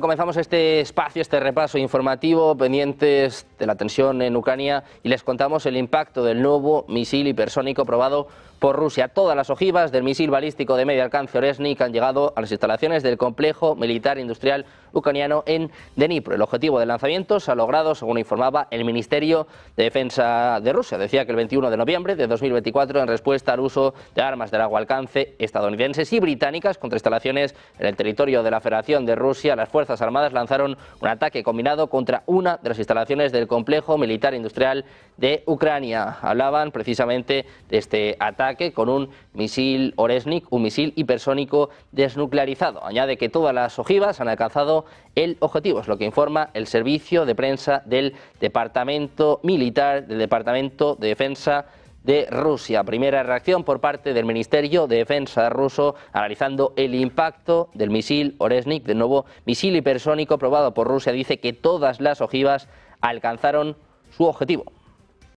Comenzamos este espacio, este repaso informativo, pendientes de la tensión en Ucrania, y les contamos el impacto del nuevo misil hipersónico probado por Rusia. Todas las ojivas del misil balístico de medio alcance Oreshnik han llegado a las instalaciones del complejo militar industrial ucraniano en Dnipro. El objetivo del lanzamiento se ha logrado, según informaba el Ministerio de Defensa de Rusia. Decía que el 21 de noviembre de 2024, en respuesta al uso de armas de largo alcance estadounidenses y británicas contra instalaciones en el territorio de la Federación de Rusia, las Fuerzas Armadas lanzaron un ataque combinado contra una de las instalaciones del complejo militar industrial de Ucrania. Hablaban precisamente de este ataque con un misil Oreshnik, un misil hipersónico desnuclearizado. Añade que todas las ojivas han alcanzado el objetivo, es lo que informa el servicio de prensa del Departamento Militar, del Departamento de Defensa de Rusia. Primera reacción por parte del Ministerio de Defensa ruso analizando el impacto del misil Oreshnik, del nuevo misil hipersónico probado por Rusia. Dice que todas las ojivas alcanzaron su objetivo.